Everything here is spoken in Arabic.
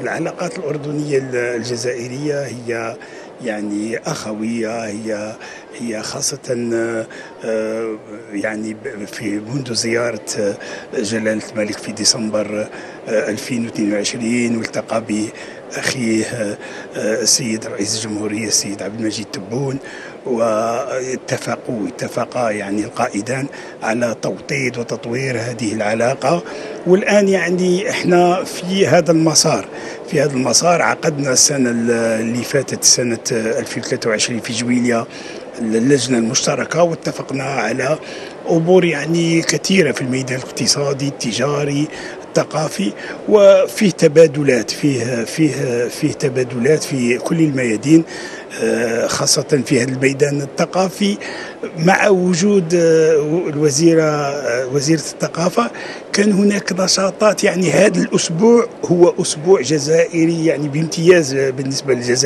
العلاقات الأردنية الجزائرية هي يعني أخوية، هي خاصة يعني في منذ زيارة جلالة الملك في ديسمبر 2022 والتقى بأخيه السيد رئيس الجمهورية السيد عبد المجيد تبون، واتفقا يعني القائدان على توطيد وتطوير هذه العلاقة. والآن يعني احنا في هذا المسار عقدنا السنة اللي فاتت سنة 2023 في جويلية اللجنة المشتركة، واتفقنا على أمور يعني كثيرة في الميدان الاقتصادي التجاري الثقافي، وفيه تبادلات فيه تبادلات في كل الميادين، خاصة في هذا الميدان الثقافي مع وجود وزيرة الثقافة. كان هناك نشاطات، يعني هذا الأسبوع هو أسبوع جزائري يعني بامتياز بالنسبة للجزائر.